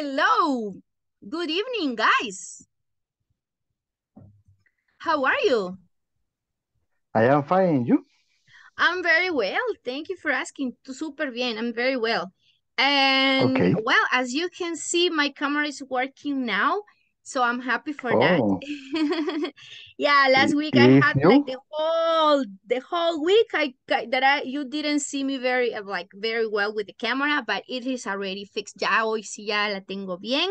Hello, good evening, guys. How are you? I am fine, you? I'm very well. Thank you for asking. Super bien. I'm very well. And okay. Well, as you can see, my camera is working now. So I'm happy for that. Yeah, last week I had like the whole week you didn't see me very well with the camera, but it is already fixed. Ya hoy sí ya la tengo bien,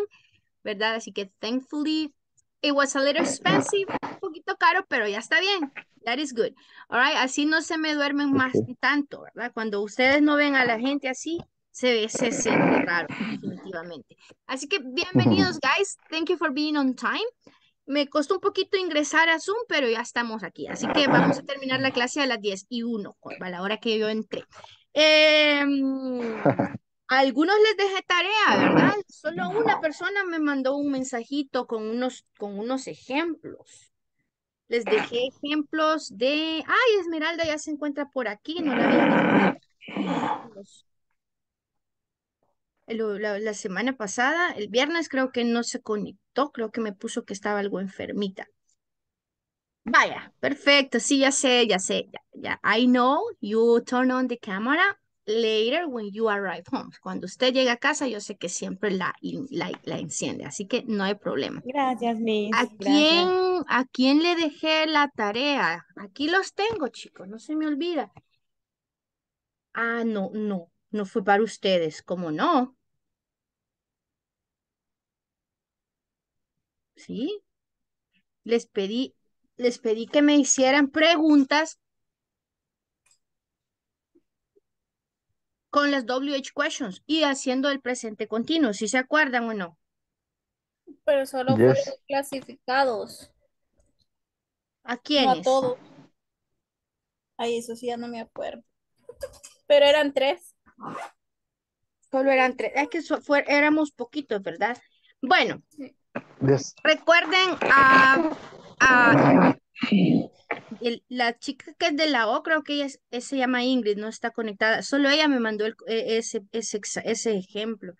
¿verdad? Así que thankfully, it was a little expensive, un poquito caro, pero ya está bien. That is good. All right, así no se me duermen más tanto, ¿verdad? Cuando ustedes no ven a la gente así, se siente raro, definitivamente. Así que bienvenidos, guys. Thank you for being on time. Me costó un poquito ingresar a Zoom, pero ya estamos aquí. Así que vamos a terminar la clase a las 10:01, a la hora que yo entré. Algunos les dejé tarea, ¿verdad? Solo una persona me mandó un mensajito con unos ejemplos. Les dejé ejemplos de... Ay, Esmeralda ya se encuentra por aquí. No la había visto. La semana pasada, el viernes, creo que no se conectó. Creo que me puso que estaba algo enfermita. Vaya, perfecto. Sí, ya sé. I know you turn on the camera later when you arrive home. Cuando usted llega a casa, yo sé que siempre la enciende. Así que no hay problema. Gracias, Miss. ¿A quién le dejé la tarea? Aquí los tengo, chicos. No se me olvida. Ah, no fue para ustedes. ¿Cómo no? ¿Sí? Les pedí que me hicieran preguntas con las WH Questions y haciendo el presente continuo, ¿sí se acuerdan o no? Pero solo fueron clasificados. ¿A quiénes? No a todos. Ay, eso sí ya no me acuerdo. Pero eran 3. Solo eran 3. Es que éramos poquitos, ¿verdad? Bueno, recuerden la chica que es de la O, creo que ella se llama Ingrid, no está conectada. Solo ella me mandó ese ejemplo.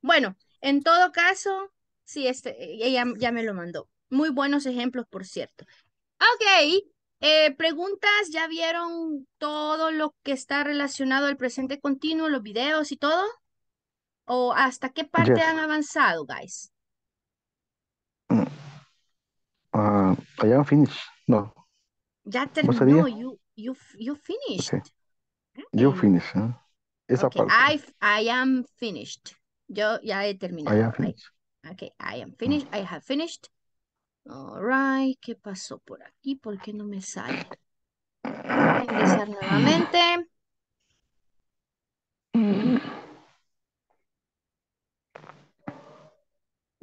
Bueno, en todo caso, sí, ella ya me lo mandó. Muy buenos ejemplos, por cierto. Ok. Preguntas, ¿ya vieron todo lo que está relacionado al presente continuo, los videos y todo? ¿O hasta qué parte han avanzado, guys? I am finished. No. Ya terminó. You finished. Okay. Okay. You finished. Esa parte. I am finished. Yo ya he terminado. I am finished. Okay, I am finished. I have finished. All right, ¿qué pasó por aquí? ¿Por qué no me sale? Voy a ingresar nuevamente.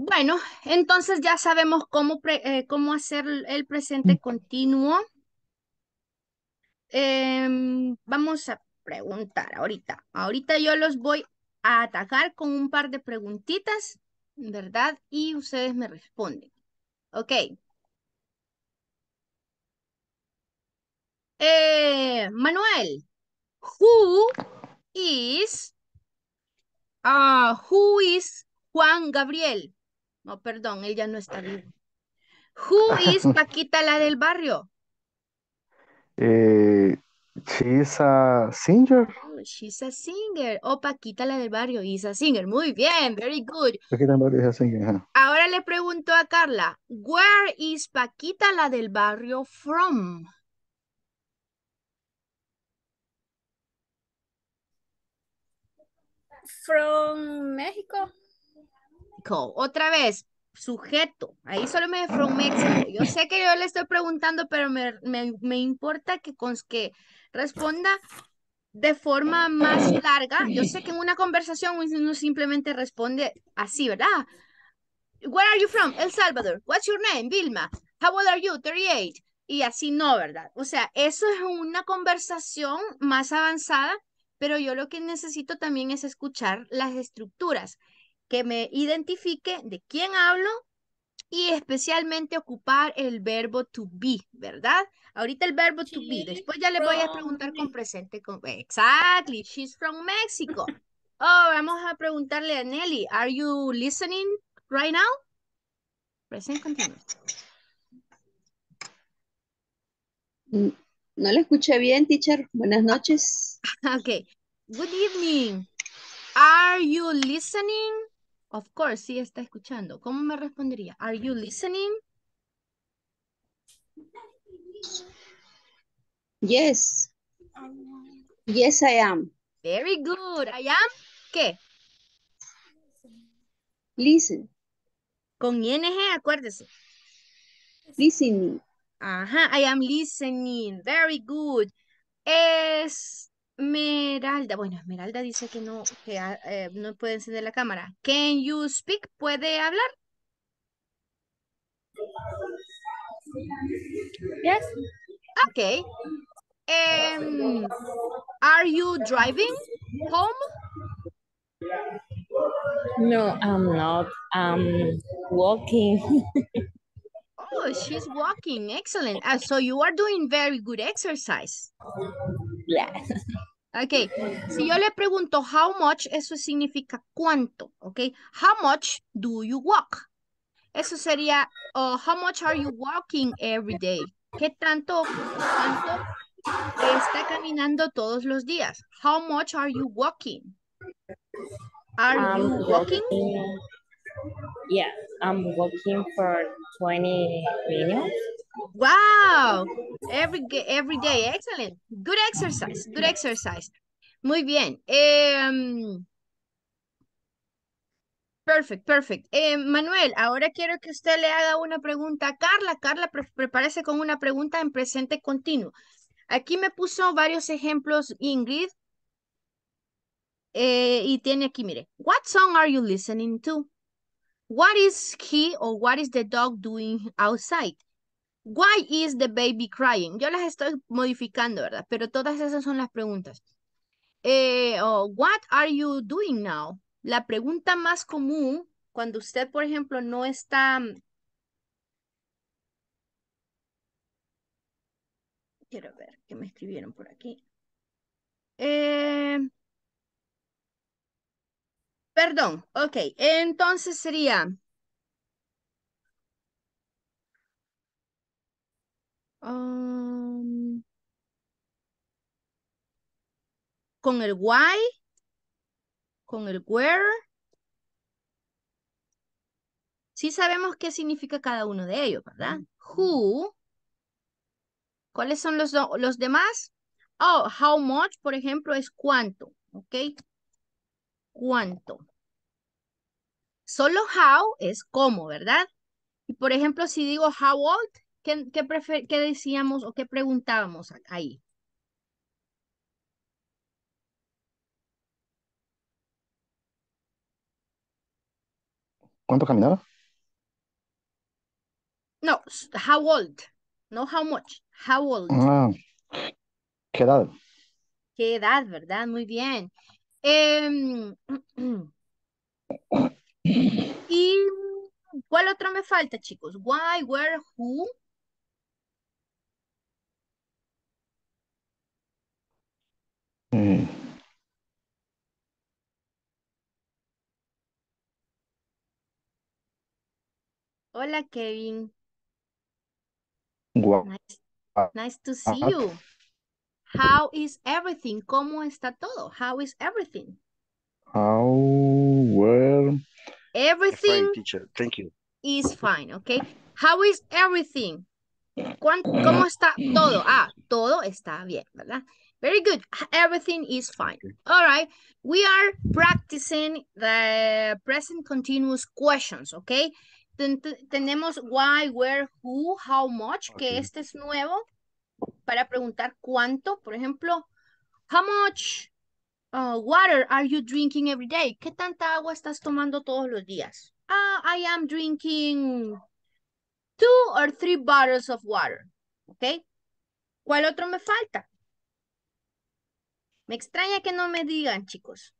Bueno, entonces ya sabemos cómo hacer el presente continuo. Vamos a preguntar ahorita. Ahorita yo los voy a atacar con un par de preguntitas, ¿verdad? Y ustedes me responden. Ok. Manuel, who is Juan Gabriel? No, perdón, él ya no está vivo. Who is Paquita la del barrio? She is a singer. Oh, she's a singer. Oh, Paquita la del barrio is a singer. Muy bien, very good. Paquita la del barrio is a singer. Ahora le pregunto a Carla, where is Paquita la del barrio from? From México. Otra vez, sujeto. Ahí solo me from México. Yo sé que yo le estoy preguntando, pero me importa que responda de forma más larga. Yo sé que en una conversación uno simplemente responde así, ¿verdad? Where are you from? El Salvador. What's your name? Vilma. How old are you? 38. Y así no, ¿verdad? O sea, eso es una conversación más avanzada, pero yo lo que necesito también es escuchar las estructuras, que me identifique de quién hablo y especialmente ocupar el verbo to be, ¿verdad? Ahorita el verbo to be. Después ya le voy a preguntar con presente. Exactly. She's from Mexico. Oh, vamos a preguntarle a Nelly. Are you listening right now? Present continuous. No le escuché bien, teacher. Buenas noches. Okay. Good evening. Are you listening? Of course, sí está escuchando. ¿Cómo me respondería? Are you listening? Yes. Yes, I am. Very good. I am, ¿qué? Listen. Con ING, acuérdese. Listening. Ajá, I am listening. Very good. Esmeralda. Bueno, Esmeralda dice que no, no puede encender la cámara. Can you speak? ¿Puede hablar? Yes. Okay. Are you driving home? No, I'm not. I'm walking. Oh, she's walking. Excellent. So you are doing very good exercise. Yes. Okay. Si yo le pregunto how much, eso significa cuánto. Okay. How much do you walk? Eso sería, how much are you walking every day? ¿Qué tanto, cuánto está caminando todos los días? How much are you walking? Are you walking? Yes, I'm walking for 20 minutes. Wow, every day, excellent. Good exercise, good exercise. Muy bien. Perfect, perfect. Manuel, ahora quiero que usted le haga una pregunta a Carla. Carla, prepárese con una pregunta en presente continuo. Aquí me puso varios ejemplos, Ingrid. Y tiene aquí, mire. What song are you listening to? What is he or what is the dog doing outside? Why is the baby crying? Yo las estoy modificando, ¿verdad? Pero todas esas son las preguntas. What are you doing now? La pregunta más común, cuando usted, por ejemplo, no está... Quiero ver qué me escribieron por aquí. Perdón, ok. Entonces sería... con el why... con el where. Sí sabemos qué significa cada uno de ellos, ¿verdad? Who. ¿Cuáles son los demás? Oh, how much, por ejemplo, es cuánto, ¿ok? Cuánto. Solo how es cómo, ¿verdad? Y por ejemplo, si digo how old, ¿qué decíamos o qué preguntábamos ahí? ¿Cuánto caminaba? No, how old. No how much. How old. ¿Qué edad? ¿Qué edad, verdad? Muy bien. ¿Y cuál otro me falta, chicos? Why, where, who. Hola, Kevin. Wow. Nice to see you. How is everything? ¿Cómo está todo? How is everything? How, well, everything fine, teacher. Thank you. Is fine, okay? How is everything? ¿Cómo está todo? Ah, todo está bien, ¿verdad? Very good. Everything is fine. All right. We are practicing the present continuous questions, okay? Tenemos why, where, who, how much, que este es nuevo para preguntar cuánto. Por ejemplo, how much water are you drinking every day? ¿Qué tanta agua estás tomando todos los días? I am drinking 2 or 3 bottles of water. ¿Ok? ¿Cuál otro me falta? Me extraña que no me digan, chicos.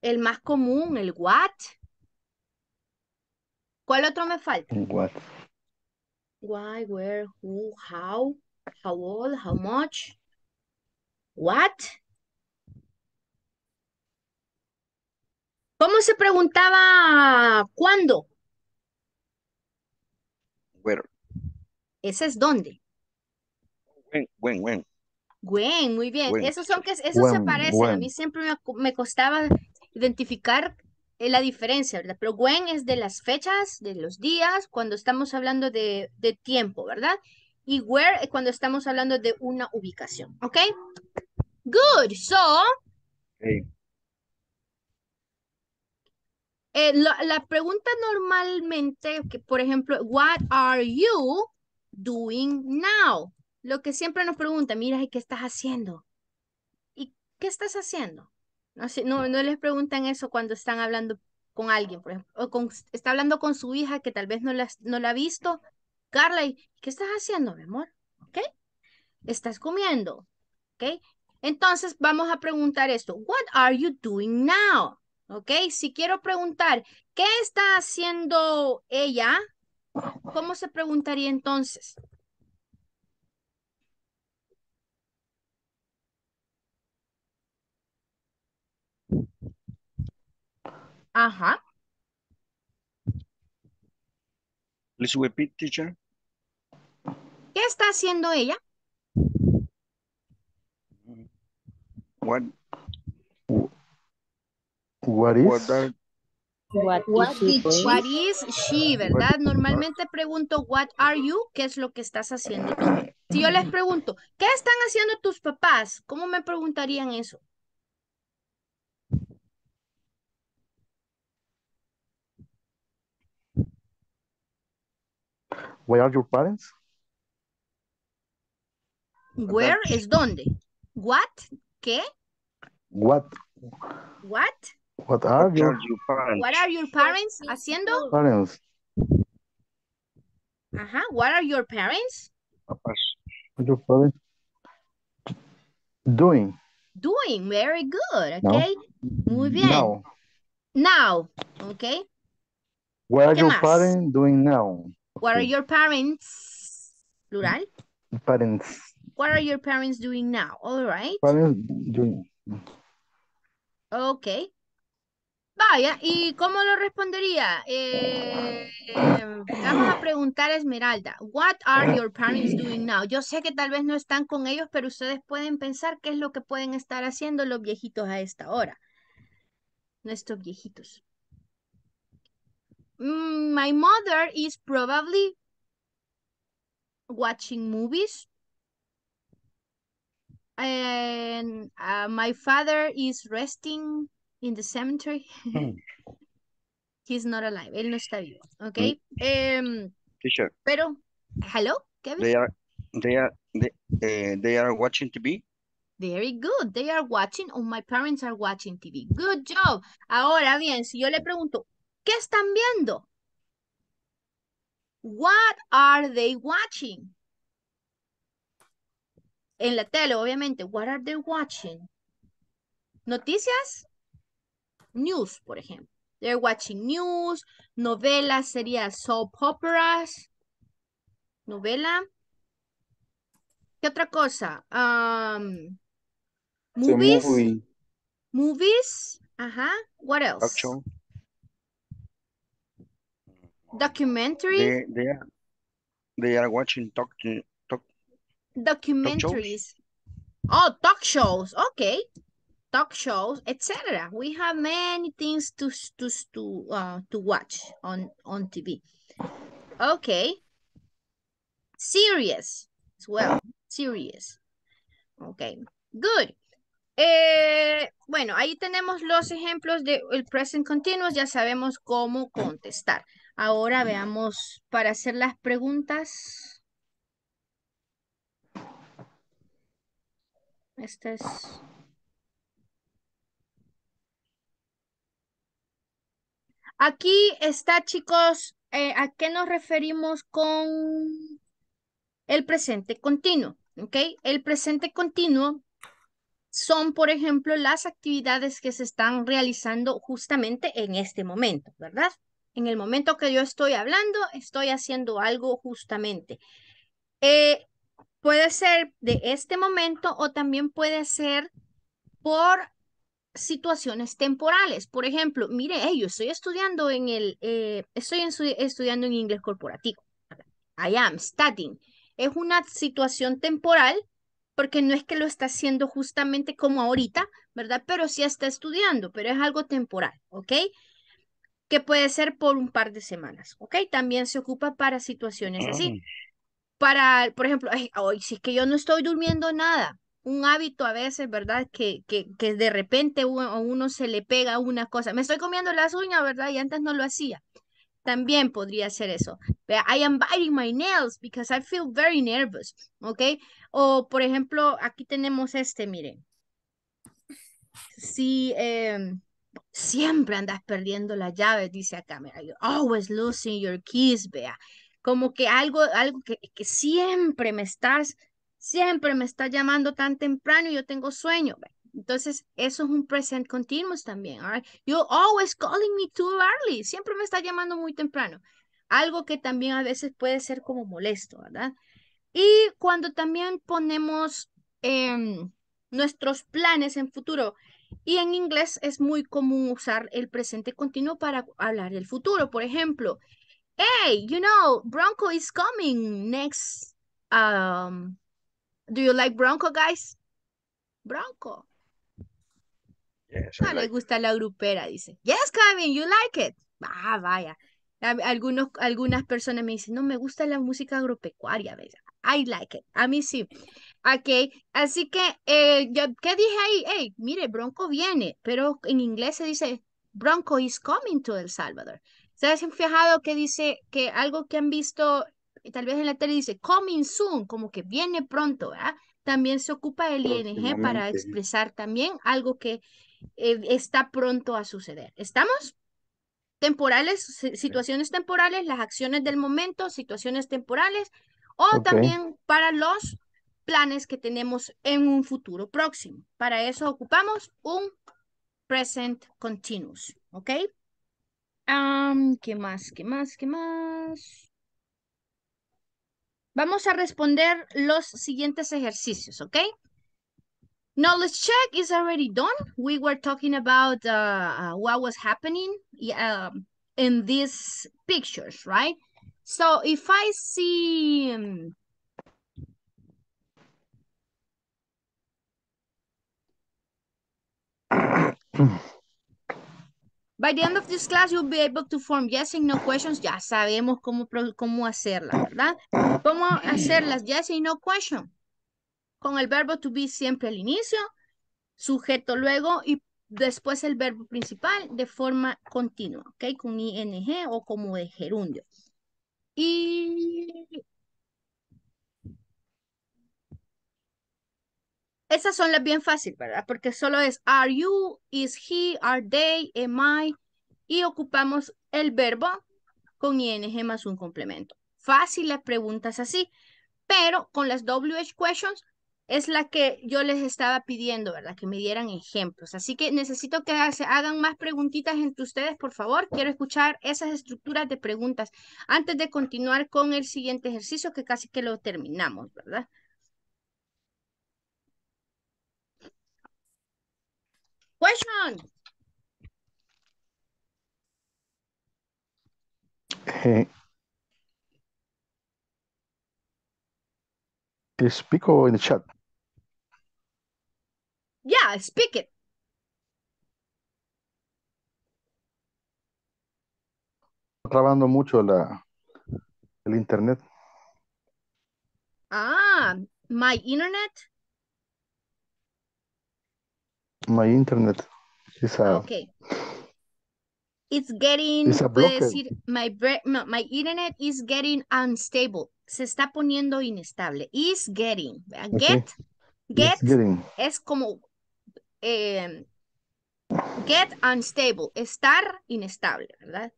El más común, el what. ¿Cuál otro me falta? What. Why, where, who, how old, how much, what. ¿Cómo se preguntaba cuándo? Where. Ese es dónde. When. When, muy bien. When. Esos son que esos when, se parecen. When. A mí siempre me costaba identificar la diferencia, ¿verdad? Pero when es de las fechas, de los días, cuando estamos hablando de tiempo, ¿verdad? Y where es cuando estamos hablando de una ubicación, ¿ok? Good, so... Hey. La pregunta normalmente, que por ejemplo, what are you doing now? Lo que siempre nos preguntan, mira, ¿qué estás haciendo? ¿Y qué estás haciendo? No les preguntan eso cuando están hablando con alguien, por ejemplo, o está hablando con su hija que tal vez no la ha visto. Carla, ¿qué estás haciendo, mi amor? ¿Ok? ¿Estás comiendo? ¿Ok? Entonces vamos a preguntar esto. What are you doing now? ¿Ok? Si quiero preguntar, ¿qué está haciendo ella? ¿Cómo se preguntaría entonces? Ajá. Please repeat, teacher. ¿Qué está haciendo ella? What is she, ¿verdad? Normalmente pregunto, what are you? ¿Qué es lo que estás haciendo tú? Si yo les pregunto, ¿qué están haciendo tus papás? ¿Cómo me preguntarían eso? Where are your parents? Where es dónde. What? ¿Qué? What? What are your parents haciendo? Parents. Ajá. What are your parents? Your parents. Doing. Very good. Okay. Now. Muy bien. Now. Okay. What are your parents doing now? What are your parents? Plural. Parents. What are your parents doing now? All right. Parents doing. Okay. Vaya, ¿y cómo lo respondería? Vamos a preguntar a Esmeralda. What are your parents doing now? Yo sé que tal vez no están con ellos, pero ustedes pueden pensar qué es lo que pueden estar haciendo los viejitos a esta hora. Nuestros viejitos. My mother is probably watching movies. And my father is resting in the cemetery. He's not alive. Él no está vivo. Okay. Teacher. Pero, hello, Kevin. They are watching TV. Very good. They are watching. Oh, my parents are watching TV. Good job. Ahora bien, si yo le pregunto, ¿qué están viendo? What are they watching? En la tele, obviamente. What are they watching? Noticias. News, por ejemplo. They're watching news. Novelas sería soap operas. Novela. ¿Qué otra cosa? Movies. Movies. Ajá. What else? Action. Documentary. They are watching talk documentaries. Oh, talk shows. Okay. Talk shows, etc. We have many things to watch on TV. Okay. Series as well. Series. Okay. Good. Bueno, ahí tenemos los ejemplos del present continuous. Ya sabemos cómo contestar. Ahora veamos para hacer las preguntas. Esta es... Aquí está, chicos, a qué nos referimos con el presente continuo, ¿ok? El presente continuo son, por ejemplo, las actividades que se están realizando justamente en este momento, ¿verdad? En el momento que yo estoy hablando, estoy haciendo algo justamente. Puede ser de este momento o también puede ser por situaciones temporales. Por ejemplo, mire, yo estoy estudiando en el, estudiando en inglés corporativo. I am studying. Es una situación temporal porque no es que lo está haciendo justamente como ahorita, ¿verdad? Pero sí está estudiando, pero es algo temporal, ¿ok? Que puede ser por un par de semanas, ¿ok? También se ocupa para situaciones así. Para, por ejemplo, hoy si es que yo no estoy durmiendo nada. Un hábito a veces, ¿verdad? Que de repente a uno se le pega una cosa. Me estoy comiendo las uñas, ¿verdad? Y antes no lo hacía. También podría ser eso. I am biting my nails because I feel very nervous. ¿Ok? O, por ejemplo, aquí tenemos este, miren. Si siempre andas perdiendo las llaves, dice acá. Mira, you're always losing your keys, vea. Como que algo que siempre me estás llamando tan temprano y yo tengo sueño. Entonces, eso es un present continuous también. All right? You're always calling me too early. Siempre me estás llamando muy temprano. Algo que también a veces puede ser como molesto, ¿verdad? Y cuando también ponemos nuestros planes en futuro. Y en inglés es muy común usar el presente continuo para hablar del futuro. Por ejemplo, hey, you know, Bronco is coming next. Do you like Bronco, guys? Bronco. Yes, no le gusta la grupera, dice. Yes, Kevin, you like it. Ah, vaya. Algunas personas me dicen, no me gusta la música agropecuaria, ¿ves? I like it. A mí sí. Ok, así que, ¿qué dije ahí? Hey, mire, Bronco viene, pero en inglés se dice, Bronco is coming to El Salvador. ¿Ustedes han fijado que dice que algo que han visto, tal vez en la tele dice, coming soon, como que viene pronto, ¿verdad? También se ocupa el ING para expresar también algo que está pronto a suceder. ¿Estamos? Temporales, situaciones temporales, las acciones del momento, situaciones temporales, o también para los planes que tenemos en un futuro próximo. Para eso ocupamos un present continuous, ¿ok? ¿Qué más? ¿Qué más? ¿Qué más? Vamos a responder los siguientes ejercicios, ¿ok? Knowledge check is already done. We were talking about what was happening in these pictures, right? So if I see... By the end of this class, you'll be able to form yes and no questions. Ya sabemos cómo hacerla, ¿verdad? Cómo hacer las yes and no questions. Con el verbo to be siempre al inicio, sujeto luego y después el verbo principal de forma continua, ¿ok? Con ING o como de gerundio. Y... esas son las bien fáciles, ¿verdad? Porque solo es are you, is he, are they, am I. Y ocupamos el verbo con ING más un complemento. Fácil las preguntas así. Pero con las WH questions es la que yo les estaba pidiendo, ¿verdad? Que me dieran ejemplos. Así que necesito que se hagan más preguntitas entre ustedes, por favor. Quiero escuchar esas estructuras de preguntas antes de continuar con el siguiente ejercicio que casi que lo terminamos, ¿verdad? Question. Speak or in the chat? Yeah, speak it. Trabando mucho el internet. Ah, my internet? My internet is a... Okay. It's getting... It's a blockade. Decir, my internet is getting unstable. Se está poniendo inestable. Is getting. Get es como... get unstable. Estar inestable, ¿verdad?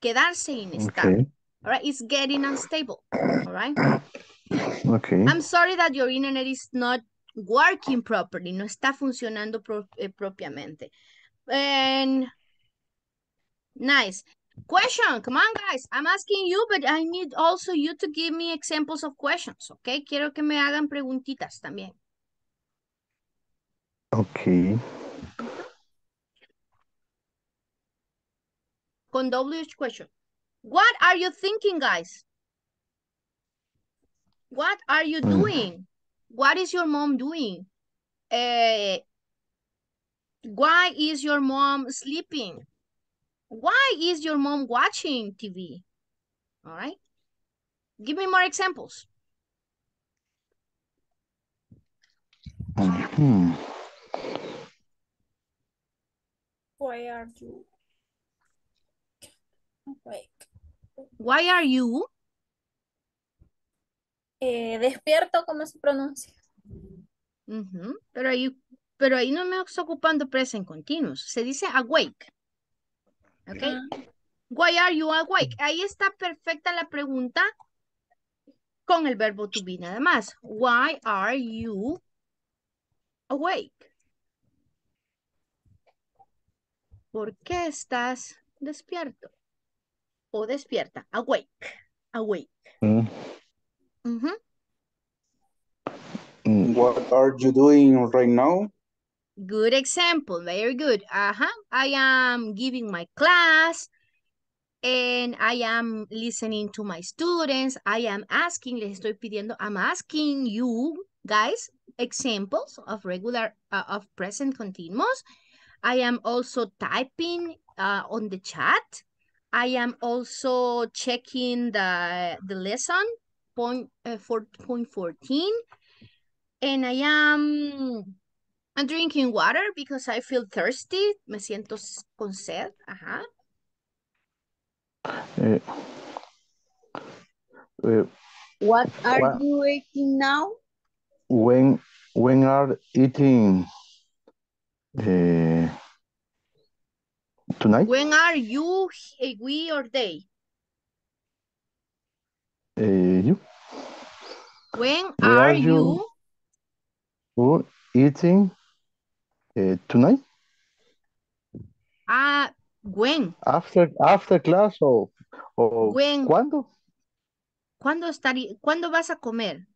Quedarse inestable. Okay. All right, it's getting unstable. All right? Okay. I'm sorry that your internet is not working properly, no está funcionando propiamente. Nice. Question, come on guys, I'm asking you, but I need also you to give me examples of questions, okay? Quiero que me hagan preguntitas también. Okay. Con WH question. What are you thinking, guys? What are you doing? What is your mom doing? Why is your mom sleeping? Why is your mom watching TV? All right. Give me more examples. Why are you awake? Why are you? Despierto, ¿cómo se pronuncia? Pero ahí no me estoy ocupando present continuous. Se dice awake. Okay. Why are you awake? Ahí está perfecta la pregunta con el verbo to be nada más. Why are you awake? ¿Por qué estás despierto? O despierta. Awake. Awake. What are you doing right now? Good example, very good. I am giving my class and I am listening to my students. I am asking, les estoy pidiendo, I'm asking you guys examples of regular, of present continuous. I am also typing on the chat. I am also checking the lesson, point 4.14. And I am... I'm drinking water because I feel thirsty. Me siento con sed. What are you eating now? When are eating tonight? When are you, we or they? You. When are you? Who eating? Tonight? When? After class o when, ¿cuándo? ¿Cuándo vas a comer?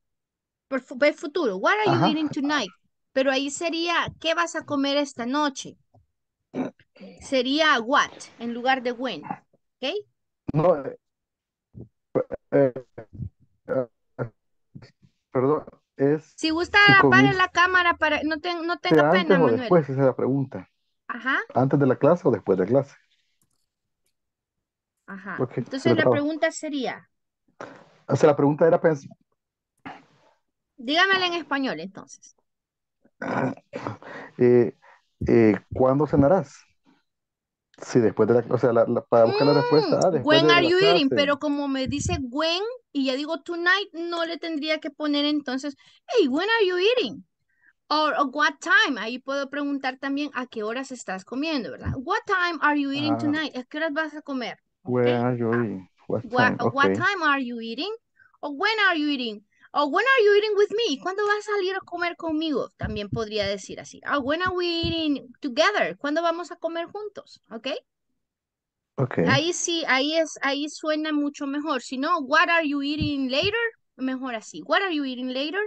Por futuro. What are you eating tonight? Pero ahí sería, ¿qué vas a comer esta noche? Sería what en lugar de when. ¿Ok? No. Perdón. Si gusta, apague la cámara para no tenga pena, antes o Manuel. Después, esa es la pregunta. ¿Antes de la clase o después de la clase? Okay, entonces la pregunta sería... O sea, la pregunta era... Dígamela en español, entonces. ¿Cuándo cenarás? Sí, después de la... O sea, para buscar la respuesta... when are you eating? Pero como me dice when... Y ya digo tonight, no le tendría que poner entonces, hey, when are you eating? Or what time? Ahí puedo preguntar también a qué horas estás comiendo, ¿verdad? What time are you eating tonight? ¿A qué horas vas a comer? Where are you eating? What time are you eating? Or when are you eating? Or when are you eating with me? ¿Cuándo vas a salir a comer conmigo? También podría decir así. When are we eating together? ¿Cuándo vamos a comer juntos? ¿Ok? Okay. Ahí sí, ahí suena mucho mejor. Si no, what are you eating later? Mejor así. What are you eating later?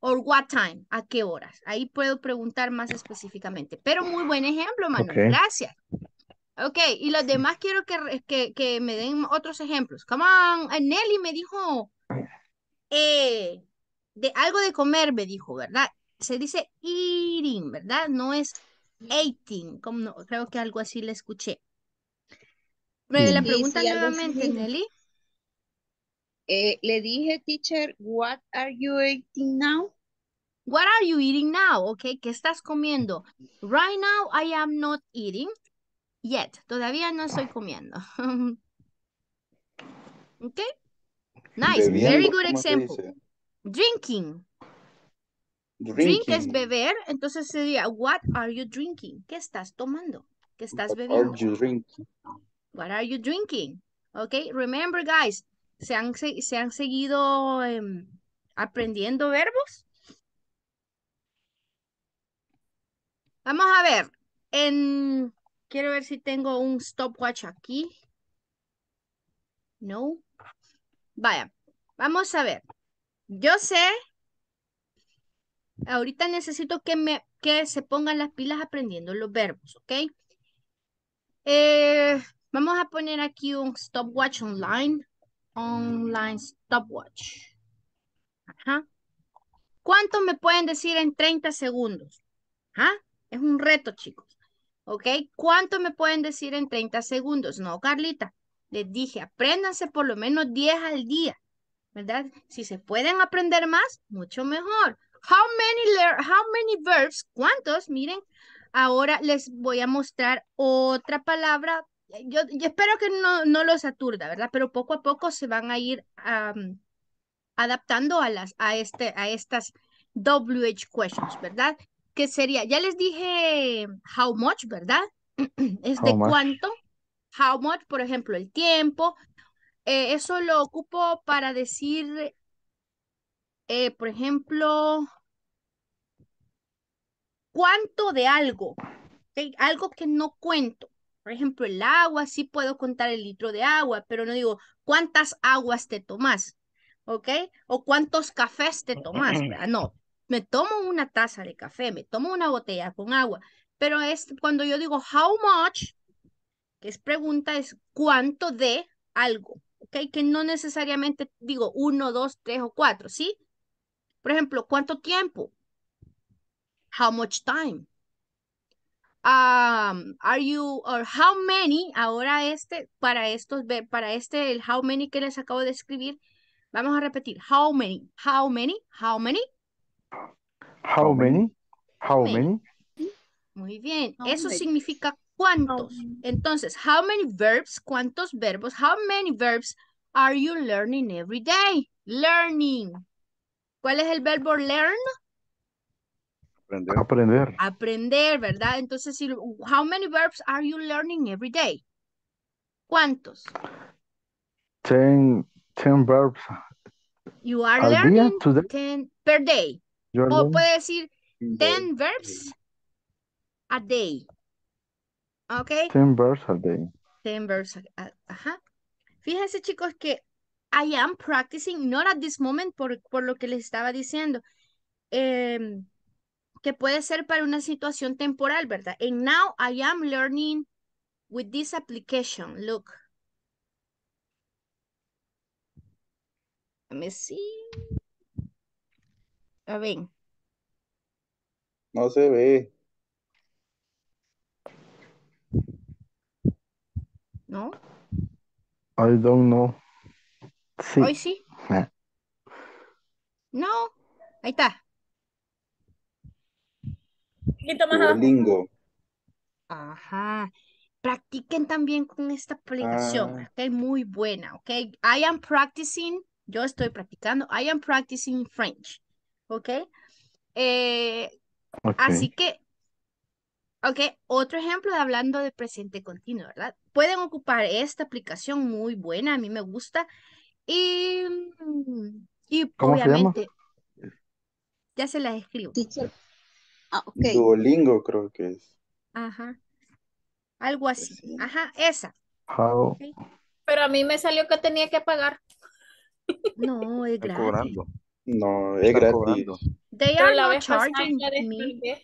Or what time? ¿A qué horas? Ahí puedo preguntar más específicamente. Pero muy buen ejemplo, Manuel. Okay. Gracias. Ok, y los demás quiero que me den otros ejemplos. Come on. Nelly me dijo de algo de comer, me dijo, ¿verdad? Se dice eating, ¿verdad? No es eating. Como no, creo que algo así le escuché. La pregunta nuevamente, Nelly. Le dije, teacher, what are you eating now? What are you eating now? Ok, ¿qué estás comiendo? Right now, I am not eating yet. Todavía no estoy comiendo. Ok. Nice, bebiendo, very good example. Drinking. Drink es beber, entonces sería, what are you drinking? ¿Qué estás tomando? ¿Qué estás bebiendo? What are you drinking? What are you drinking? Okay, remember guys, ¿se han seguido aprendiendo verbos? Vamos a ver, quiero ver si tengo un stopwatch aquí. No. Vaya, vamos a ver. Yo sé. Ahorita necesito que se pongan las pilas aprendiendo los verbos, ¿ok? Vamos a poner aquí un stopwatch online. Online stopwatch. Ajá. ¿Cuánto me pueden decir en 30 segundos? Ajá. Es un reto, chicos. ¿Ok? ¿Cuánto me pueden decir en 30 segundos? No, Carlita. Les dije, apréndanse por lo menos 10 al día, ¿verdad? Si se pueden aprender más, mucho mejor. How many verbs? ¿Cuántos? Miren, ahora les voy a mostrar otra palabra. Yo espero que no los aturda, ¿verdad? Pero poco a poco se van a ir adaptando a estas WH questions, ¿verdad? Que sería, ya les dije how much, ¿verdad? Es de cuánto. How much, por ejemplo, el tiempo. Eso lo ocupo para decir, por ejemplo, cuánto de algo. ¿Okay? Algo que no cuento. Por ejemplo, el agua, sí puedo contar el litro de agua, pero no digo cuántas aguas te tomás, ¿ok? O cuántos cafés te tomás, ¿verdad? No, me tomo una taza de café, me tomo una botella con agua, pero es cuando yo digo how much, que es pregunta, es cuánto de algo, ¿ok? Que no necesariamente digo 1, 2, 3 o 4, ¿sí? Por ejemplo, ¿cuánto tiempo? How much time. Are you, or how many, ahora para este, el how many que les acabo de escribir, vamos a repetir, how many, how many, how many. How many, how many. Muy bien, eso significa cuántos. Entonces, how many verbs, cuántos verbos, how many verbs are you learning every day? Learning. ¿Cuál es el verbo learn? Aprender. Aprender, ¿verdad? Entonces, how many verbs are you learning every day? ¿Cuántos? 10 verbs. You are learning 10 per day. O puede decir 10 verbs a day. ¿Ok? 10 verbs a day. 10 verbs a day. Ajá. Fíjense, chicos, que I am practicing, not at this moment, por lo que les estaba diciendo. Que puede ser para una situación temporal, ¿verdad? And now I am learning with this application. Look. Let me see. A ver. No se ve. ¿No? I don't know. Sí. Hoy sí. No. Ahí está. Duolingo. Ajá. Practiquen también con esta aplicación. Es muy buena, ¿ok? I am practicing, yo estoy practicando, I am practicing French, ¿ok? Así que, ok, otro ejemplo de hablando de presente continuo, ¿verdad? Pueden ocupar esta aplicación muy buena, a mí me gusta. Y obviamente, ya se las escribo. Ah, okay. Duolingo creo que es. Ajá. Algo así. Ajá, esa. Okay. Pero a mí me salió que tenía que pagar. No, es gratis. Cobrando. No, es gratis. They are not charging me.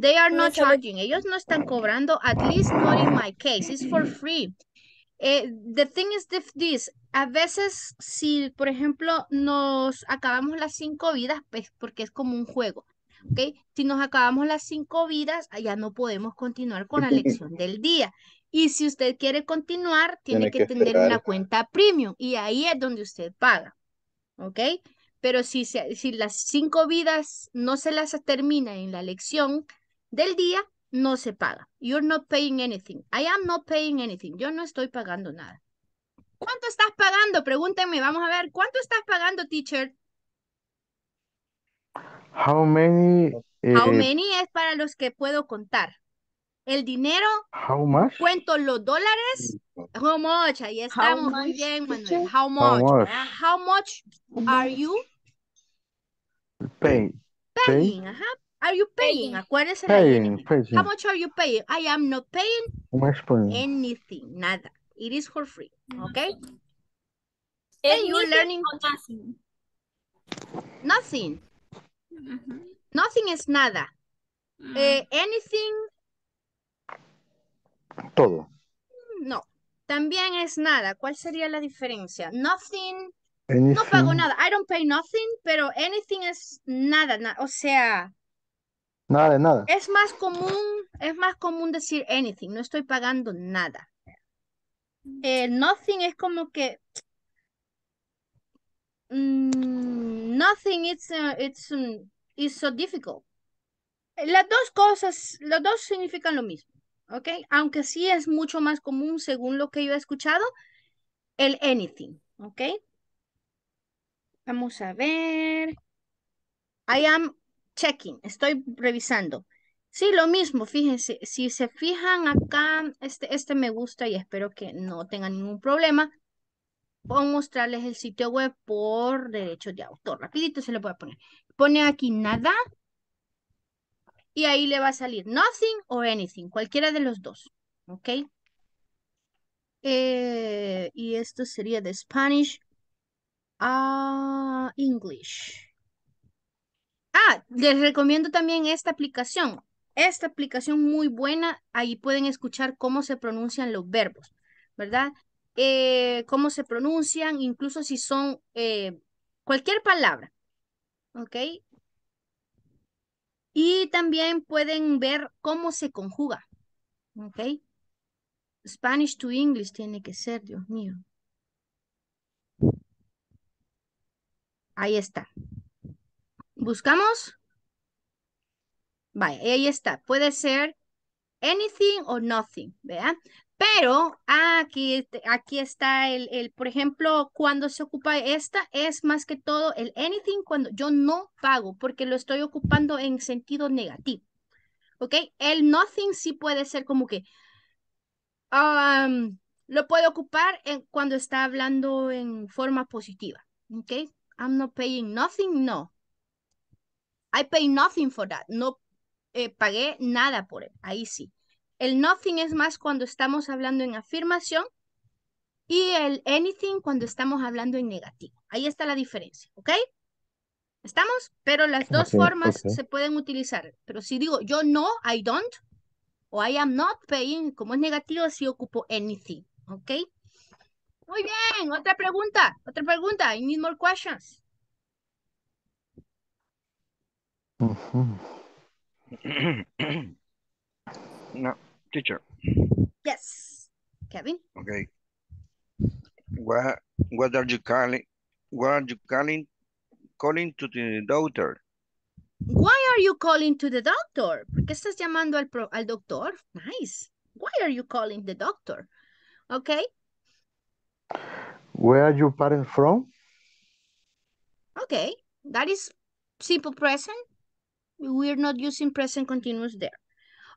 They are not charging. Ellos no están cobrando, at least not in my case. It's for free. The thing is this. A veces, si por ejemplo nos acabamos las 5 vidas, pues porque es como un juego. Okay. Si nos acabamos las 5 vidas, ya no podemos continuar con la lección del día. Y si usted quiere continuar, tiene que tener una cuenta premium. Y ahí es donde usted paga. ¿Ok? Pero si las 5 vidas no se las termina en la lección del día, no se paga. You're not paying anything. I am not paying anything. Yo no estoy pagando nada. ¿Cuánto estás pagando? Pregúntenme. Vamos a ver. ¿Cuánto estás pagando, teacher? How many es para los que puedo contar. El dinero. How much? Cuento los dólares. How much? Ahí estamos. Muy bien, Manuel. How much? How much are you paying? Ajá. Are you paying? Acuérdense. How much are you paying? I am not paying anything. Nada. It is for free. Okay? And you're learning nothing. Nothing. Mm-hmm. Nothing is nada. Mm. Anything. Todo. No. También es nada. ¿Cuál sería la diferencia? Nothing. Anything. No pago nada. I don't pay nothing, pero anything es nada. O sea... Nada de nada. Es más común decir anything. No estoy pagando nada. Nothing es como que... nothing is so difficult. Las dos cosas, los dos significan lo mismo. ¿Ok? Aunque sí es mucho más común, según lo que yo he escuchado, el anything. ¿Ok? Vamos a ver. I am checking. Estoy revisando. Sí, lo mismo. Fíjense. Si se fijan acá, este me gusta y espero que no tengan ningún problema. Voy a mostrarles el sitio web por derechos de autor. Rapidito se le puede poner. Pone aquí nada. Y ahí le va a salir nothing o anything. Cualquiera de los dos. ¿Ok? Y esto sería de Spanish. English. Les recomiendo también esta aplicación. Esta aplicación muy buena. Ahí pueden escuchar cómo se pronuncian los verbos, ¿verdad? Cómo se pronuncian, incluso si son cualquier palabra. ¿Ok? Y también pueden ver cómo se conjuga. ¿Ok? Spanish to English tiene que ser, Dios mío. Ahí está. Buscamos. Vale, ahí está. Puede ser anything o nothing, ¿verdad? Pero aquí está el, por ejemplo, cuando se ocupa esta, es más que todo el anything cuando yo no pago, porque lo estoy ocupando en sentido negativo. ¿Ok? El nothing sí puede ser como que... lo puedo ocupar cuando está hablando en forma positiva. ¿Ok? I'm not paying nothing, no. I pay nothing for that. No pagué nada por él. Ahí sí. El nothing es más cuando estamos hablando en afirmación y el anything cuando estamos hablando en negativo. Ahí está la diferencia, ¿ok? ¿Estamos? Pero las dos formas se pueden utilizar. Pero si digo yo no, I don't, o I am not paying, como es negativo, sí ocupo anything, ¿ok? Muy bien, otra pregunta. I need more questions. No, teacher. Yes, Kevin. Okay. What are you calling to the doctor? Why are you calling to the doctor? ¿Por qué estás llamando al doctor? Nice. Why are you calling the doctor? Okay. Where are your parents from? Okay, that is simple present. We're not using present continuous there.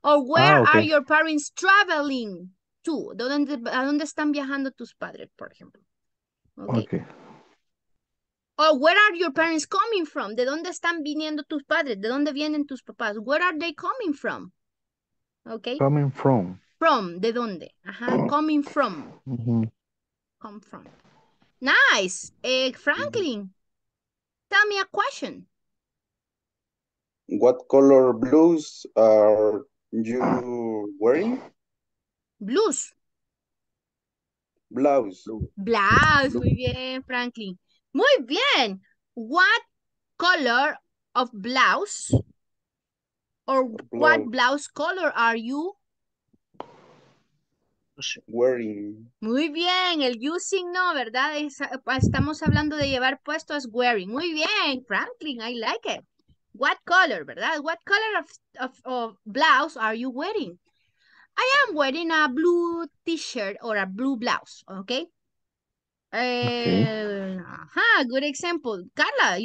Or where are your parents traveling to? ¿A dónde están viajando tus padres, por ejemplo? Okay. Or where are your parents coming from? ¿De dónde están viniendo tus padres? ¿De dónde vienen tus papás? Where are they coming from? Okay. Coming from. From, ¿de dónde? Ajá, coming from. Mm-hmm. Come from. Nice. Franklin, tell me a question. What color blues are you wearing? Blues. Blouse. Blouse. Muy bien, Franklin. Muy bien. What color of blouse or what blouse color are you wearing? Muy bien, el using no, ¿verdad? Estamos hablando de llevar puesto as wearing. Muy bien, Franklin, I like it. What color, ¿verdad? What color of blouse are you wearing? I am wearing a blue t-shirt or a blue blouse, okay? Ajá, good example. Carla,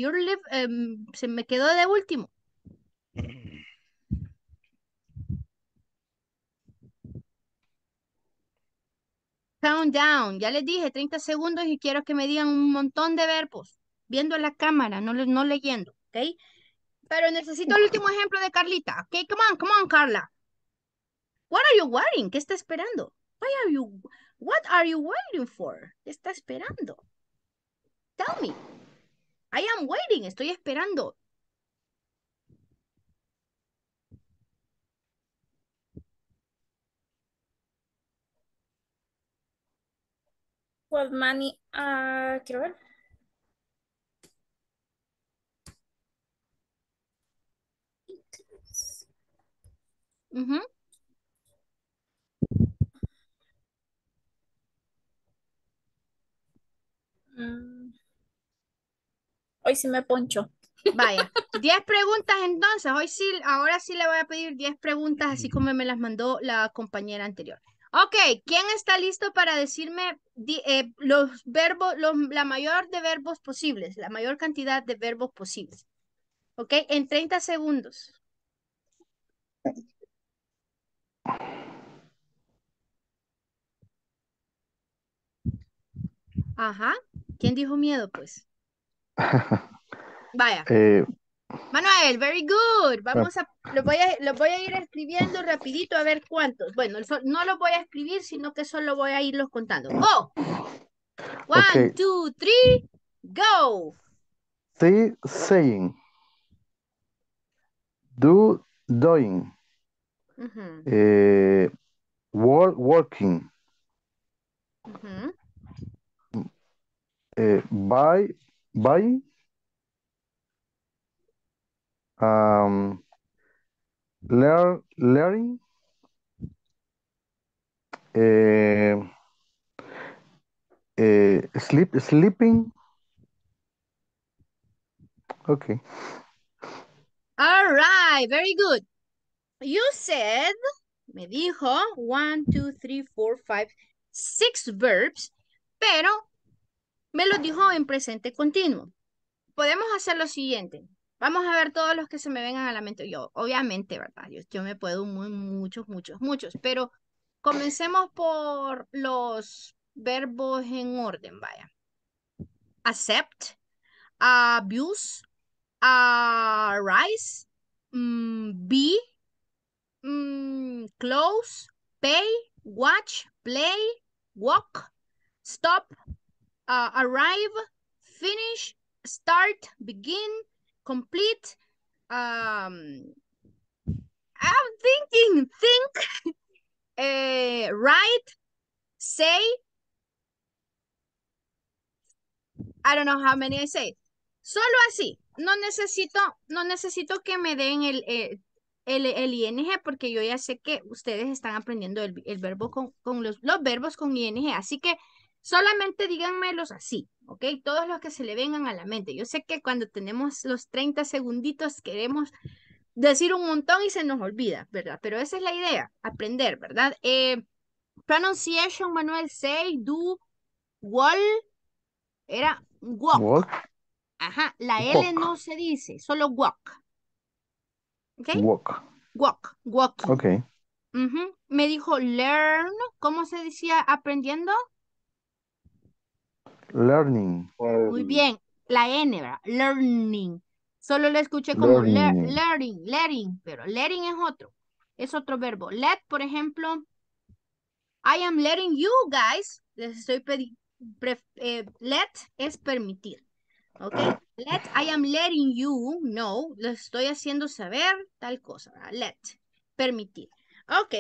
se me quedó de último. Countdown, ya les dije 30 segundos y quiero que me digan un montón de verbos, viendo la cámara, no leyendo, ¿ok? Pero necesito el último ejemplo de Carlita, ¿ok? Come on, Carla. What are you wearing? ¿Qué está esperando? Why are you... What are you waiting for? ¿Qué está esperando? Tell me. I am waiting. Estoy esperando. What money? Quiero ver. Mm-hmm. Hoy sí me poncho. Vaya, 10 preguntas entonces. Hoy sí, ahora sí le voy a pedir 10 preguntas, así como me las mandó la compañera anterior. Ok, ¿quién está listo para decirme los verbos, la mayor de verbos posibles, la mayor cantidad de verbos posibles? Ok, en 30 segundos. Ajá. ¿Quién dijo miedo, pues? Vaya. Manuel, very good. Vamos a los voy a ir escribiendo rapidito a ver cuántos. Bueno, no los voy a escribir, sino que solo voy a irlos contando. ¡Oh! One, okay. Two, three, go. See, saying. Do, doing. Uh-huh. Working. Uh-huh. By learning, sleeping. Okay. All right, very good. You said, me dijo, 1, 2, 3, 4, 5, 6 verbs, pero me lo dijo en presente continuo. Podemos hacer lo siguiente. Vamos a ver todos los que se me vengan a la mente. Yo, obviamente, ¿verdad? Yo me puedo muchos, pero comencemos por los verbos en orden, vaya. Accept, abuse, rise, be, close, pay, watch, play, walk, stop, arrive, finish, start, begin, complete. I'm thinking, think, write, say. I don't know how many I say. Solo así. No necesito que me den el ING, porque yo ya sé que ustedes están aprendiendo el verbo con los verbos con ING. Así que solamente díganmelos así, ¿ok? Todos los que se le vengan a la mente. Yo sé que cuando tenemos los 30 segunditos queremos decir un montón y se nos olvida, ¿verdad? Pero esa es la idea, aprender, ¿verdad? Pronunciation, Manuel, say, do, wall, era walk. Walk. Ajá, la L walk. No se dice, solo walk. ¿Ok? Walk. Walk, walk. Ok. Uh-huh. Me dijo learn, ¿cómo se decía aprendiendo? Learning. Muy bien. La N, ¿verdad? Learning. Solo lo escuché como learning. Pero learning es otro. Es otro verbo. Let, por ejemplo. I am letting you guys. Les estoy pidiendo. Let es permitir. ¿Ok? Let, I am letting you know. Les estoy haciendo saber tal cosa. ¿Verdad? Let. Permitir. Ok.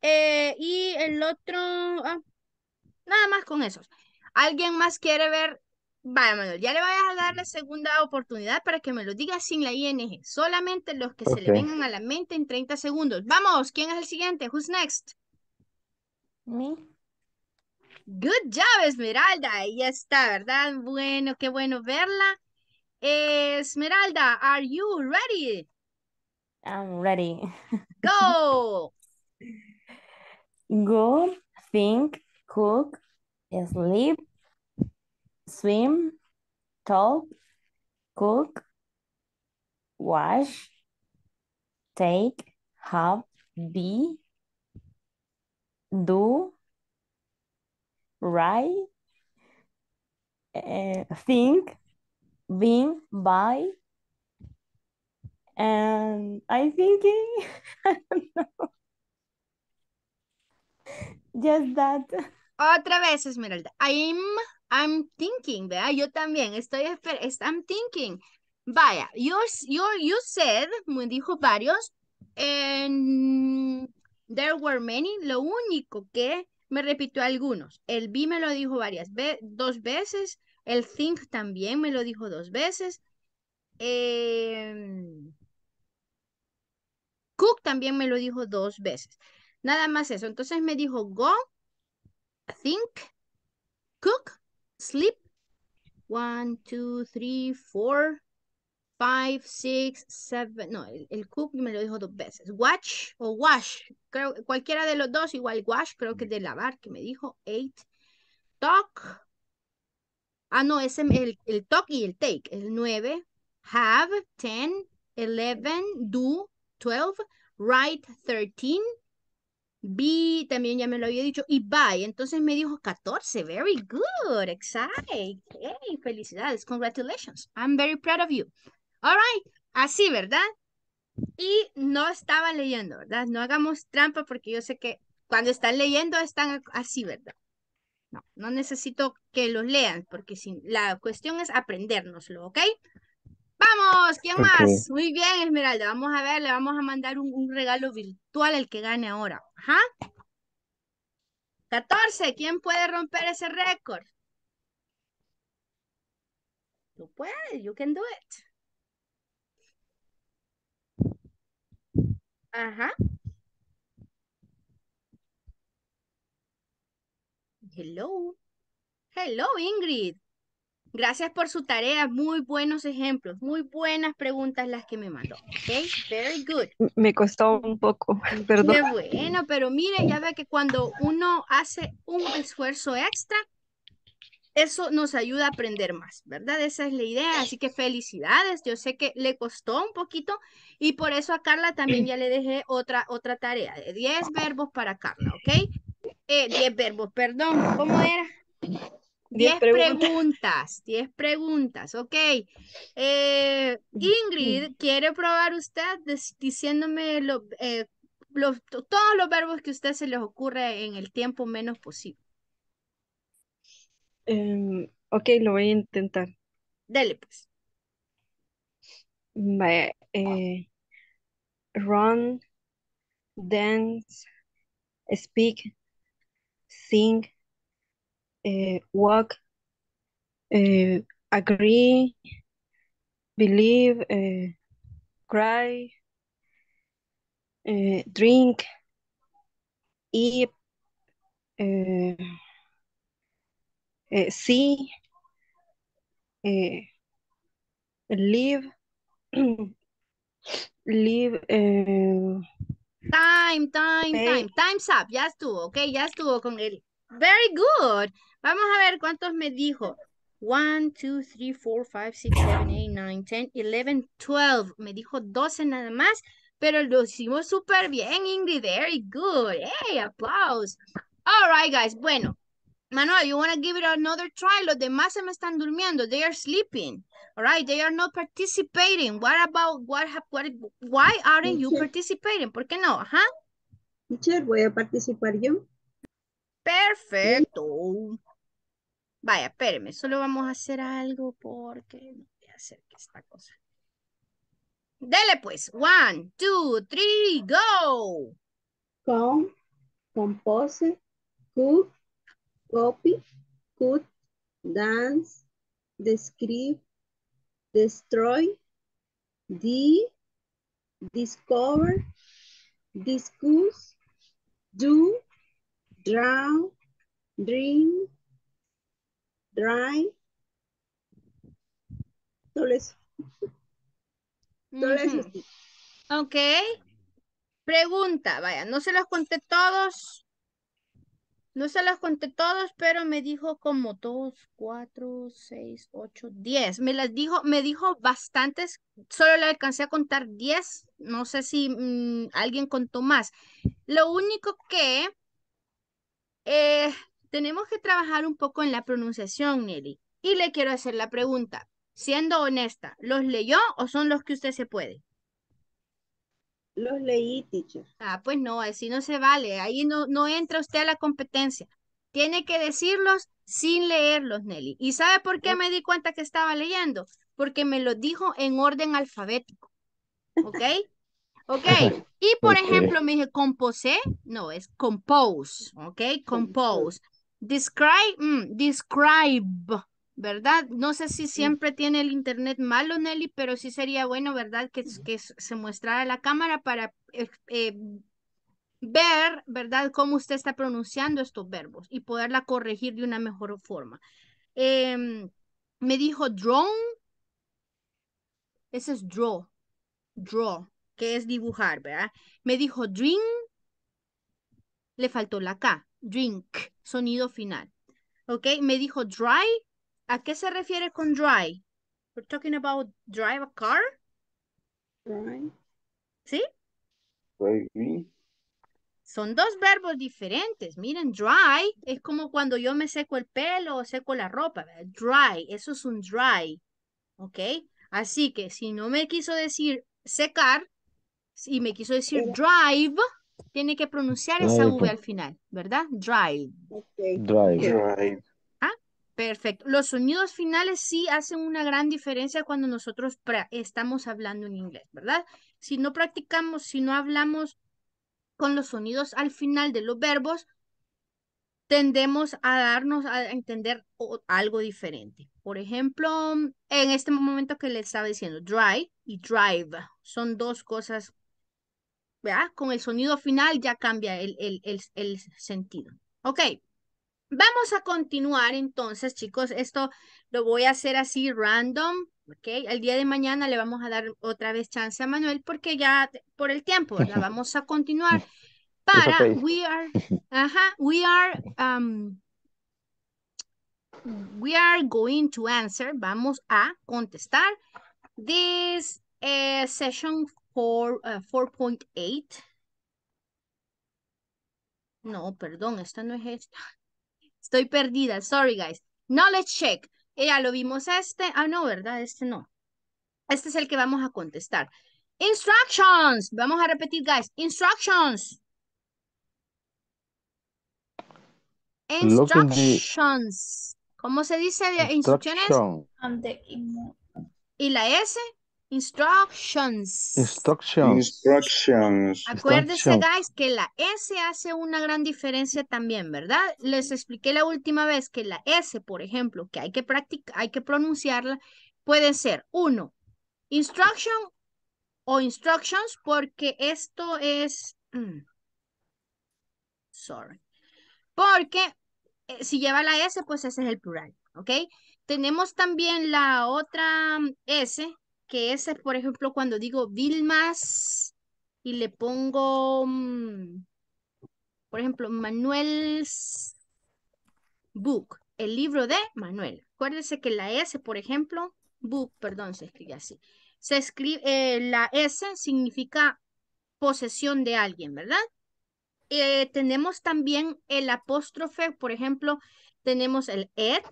Y el otro. Nada más con esos. ¿Alguien más quiere ver? Vaya, Manuel, ya le voy a dar la segunda oportunidad para que me lo diga sin la ING. Solamente los que se le vengan a la mente en 30 segundos. Vamos, ¿quién es el siguiente? Who's next? Me. Good job, Esmeralda. Ahí está, ¿verdad? Bueno, qué bueno verla. Esmeralda, are you ready? I'm ready. Go. Go, think, cook, sleep, swim, talk, cook, wash, take, have, be, do, write, think, being, buy, and I'm thinking, I don't know, just that. Otra vez, Esmeralda. I'm thinking, ¿verdad? Yo también estoy, I'm thinking. Vaya, you said, dijo varios, and there were many. Lo único que me repitió algunos. El be me lo dijo dos veces. El think también me lo dijo dos veces. Cook también me lo dijo dos veces. Nada más eso. Entonces me dijo go, think, cook, sleep. 1, 2, 3, 4, 5, 6, 7. No, el cook me lo dijo dos veces. Watch o wash. Creo, cualquiera de los dos. Igual wash, creo que es de lavar, que me dijo. 8. Talk. Ah, no, ese es el talk y el take. El 9. Have. 10. 11. Do. 12. Write. 13. Be, también ya me lo había dicho, y bye, entonces me dijo 14, very good, exciting, hey, felicidades, congratulations, I'm very proud of you, all right, así, ¿verdad? Y no estaba leyendo, ¿verdad? No hagamos trampa porque yo sé que cuando están leyendo están así, ¿verdad? No, no necesito que los lean porque la cuestión es aprendérnoslo, ¿ok? Vamos, ¿quién más? Muy bien, Esmeralda, vamos a ver, le vamos a mandar un regalo virtual al que gane ahora. Ajá. 14, ¿quién puede romper ese récord? Tú puedes, you can do it. Ajá. Hello. Hello, Ingrid. Gracias por su tarea, muy buenos ejemplos, muy buenas preguntas las que me mandó, ok, very good. Me costó un poco, perdón. Qué bueno, pero mire, ya ve que cuando uno hace un esfuerzo extra, eso nos ayuda a aprender más, ¿verdad? Esa es la idea, así que felicidades, yo sé que le costó un poquito y por eso a Carla también ya le dejé otra tarea, de 10 verbos para Carla, ok, 10 verbos, perdón, ¿cómo era? 10 preguntas, 10 preguntas, ok. Ingrid, ¿quiere probar usted diciéndome todos los verbos que a usted se les ocurre en el tiempo menos posible? Ok, lo voy a intentar. Dale, pues. Vaya, run, dance, speak, sing, walk, agree, believe, cry, drink, eat, see, live, time's up, ya estuvo, ok, ya estuvo con él. Very good. Vamos a ver cuántos me dijo. 1, 2, 3, 4, 5, 6, 7, 8, 9, 10, 11, 12. Me dijo 12 nada más, pero lo hicimos súper bien, Ingrid. Very good. Hey, applause. All right, guys. Bueno, Manuel, you want to give it another try? Los demás se me están durmiendo. They are sleeping. All right, they are not participating. Why aren't you participating? ¿Por qué no? Ajá. Teacher, voy a participar yo. Perfecto. Vaya, espéreme, solo vamos a hacer algo porque no voy a hacer esta cosa. Dele pues. 1, 2, 3, go. Count, compose, cook, copy, cut, dance, describe, destroy, discover, discuss, do, drown, dream, dry, todo eso. Ok. Pregunta, vaya, no se los conté todos, pero me dijo como 2, 4, 6, 8, 10. Me dijo bastantes, solo le alcancé a contar 10, no sé si alguien contó más. Lo único que tenemos que trabajar un poco en la pronunciación, Nelly. Y le quiero hacer la pregunta, siendo honesta, ¿los leyó o son los que usted se puede? Los leí, teacher. Ah, pues no, así no se vale. Ahí no entra usted a la competencia. Tiene que decirlos sin leerlos, Nelly. ¿Y sabe por qué me di cuenta que estaba leyendo? Porque me lo dijo en orden alfabético. ¿Ok? Ok. Y por ejemplo, me dije, composé. No, es compose. ¿Ok? Compose. Describe. Describe. ¿Verdad? No sé si siempre tiene el internet malo, Nelly, pero sí sería bueno, ¿verdad? Que se mostrara la cámara para ver, ¿verdad? Cómo usted está pronunciando estos verbos y poderla corregir de una mejor forma. Me dijo drone. Ese es draw. Draw, que es dibujar, ¿verdad? Me dijo drink. Le faltó la K. Drink, sonido final. ¿Ok? Me dijo dry. ¿A qué se refiere con dry? We're talking about drive a car. Dry. ¿Sí? Driving. Son dos verbos diferentes. Miren, dry es como cuando yo me seco el pelo o seco la ropa. Dry, eso es un dry. ¿Ok? Así que si no me quiso decir secar y me quiso decir drive, tiene que pronunciar esa V al final, ¿verdad? Drive. Okay. Drive. Drive. Perfecto. Los sonidos finales sí hacen una gran diferencia cuando nosotros estamos hablando en inglés, ¿verdad? Si no practicamos, si no hablamos con los sonidos al final de los verbos, tendemos a darnos a entender algo diferente. Por ejemplo, en este momento que les estaba diciendo, dry y drive son dos cosas, ¿verdad? Con el sonido final ya cambia el sentido. Ok. Vamos a continuar entonces, chicos. Esto lo voy a hacer así random, ¿ok? El día de mañana le vamos a dar otra vez chance a Manuel porque ya por el tiempo, ¿verdad? Vamos a continuar para we are going to answer. Vamos a contestar this session for 4.8. No, perdón, esta no es esta. Estoy perdida, sorry guys. Knowledge check. Ya lo vimos no, ¿verdad? Este no. Este es el que vamos a contestar. Instructions. Vamos a repetir, guys. Instructions. Instructions. ¿Cómo se dice de instrucciones? ¿Y la S? Instructions. Instructions. Instructions. Acuérdense, guys, que la S hace una gran diferencia también, ¿verdad? Les expliqué la última vez que la S, por ejemplo, que hay que practicar, hay que pronunciarla, puede ser uno, instruction o instructions, porque esto es... Sorry. Porque si lleva la S, pues ese es el plural, ¿ok? Tenemos también la otra S, que ese, por ejemplo, cuando digo Vilmas y le pongo, por ejemplo, Manuel's book, el libro de Manuel. Acuérdense que la S, por ejemplo, book, perdón, se escribe así. Se escribe, la S significa posesión de alguien, ¿verdad? Tenemos también el apóstrofe, por ejemplo, tenemos el it,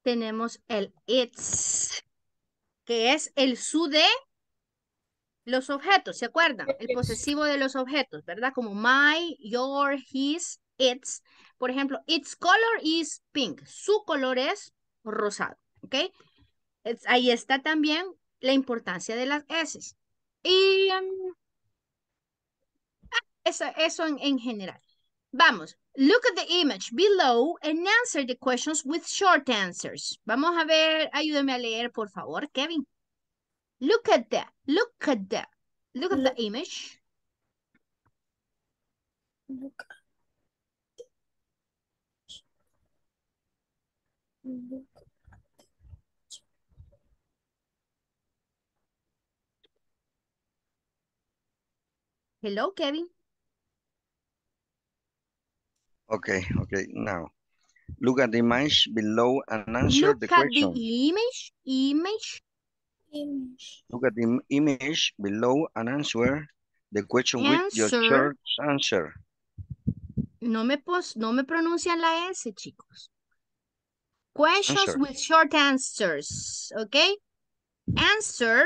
tenemos el its, que es el su de los objetos, ¿se acuerdan? El posesivo de los objetos, ¿verdad? Como my, your, his, its. Por ejemplo, its color is pink. Su color es rosado, ¿ok? Ahí está también la importancia de las S. Y eso en general. Vamos. Look at the image below and answer the questions with short answers. Vamos a ver, ayúdame a leer, por favor, Kevin. Look at that. Look at that. Look at the image. Look. Look. Hello, Kevin. Okay, now look at the image below and answer the question. Look at the image. Look at the image below and answer the question with your short answer. No me pronuncian la S, chicos. Questions with short answers, okay? Answer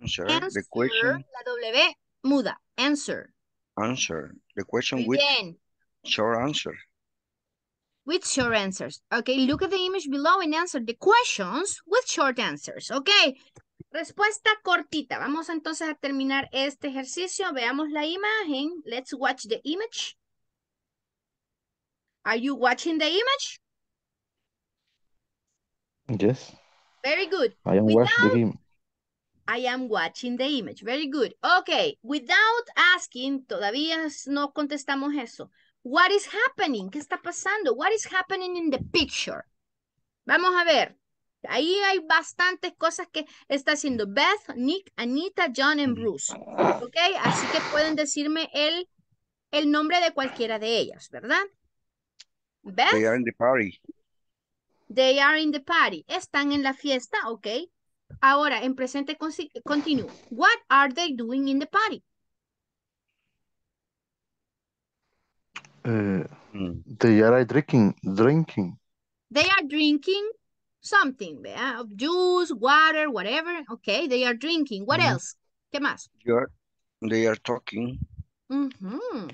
the question. La W muda, answer. Answer the question with short answer. with short answers. Okay, look at the image below and answer the questions with short answers. Okay, respuesta cortita. Vamos entonces a terminar este ejercicio. Veamos la imagen. Let's watch the image. Are you watching the image? Yes. Very good. I am watching the image. I am watching the image. Very good. Okay. Without asking, todavía no contestamos eso. What is happening? ¿Qué está pasando? What is happening in the picture? Vamos a ver. Ahí hay bastantes cosas que está haciendo Beth, Nick, Anita, John and Bruce. Ok. Así que pueden decirme el nombre de cualquiera de ellas, ¿verdad? Beth. They are in the party. They are in the party. Están en la fiesta, ok. Ahora, en presente continuo. What are they doing in the party? They are drinking. They are drinking something, juice, water, whatever. Okay, they are drinking. What else? ¿Qué más? They are talking. Uh-huh.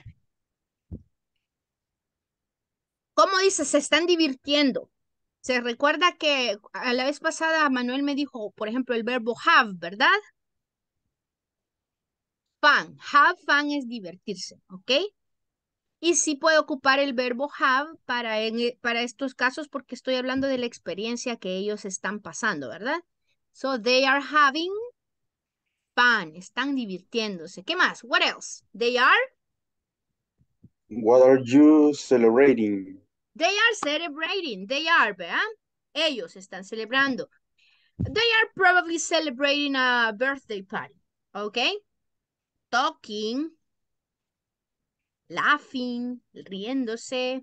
¿Cómo dice? Se están divirtiendo. Se recuerda que a la vez pasada Manuel me dijo, por ejemplo, el verbo have, ¿verdad? Fun. Have fun es divertirse, ¿ok? Y sí puedo ocupar el verbo have para estos casos porque estoy hablando de la experiencia que ellos están pasando, ¿verdad? So, they are having fun. Están divirtiéndose. ¿Qué más? What else? They are? What are you celebrating? They are celebrating. They are, ¿verdad? Ellos están celebrando. They are probably celebrating a birthday party. Okay? Talking. Laughing. Riéndose.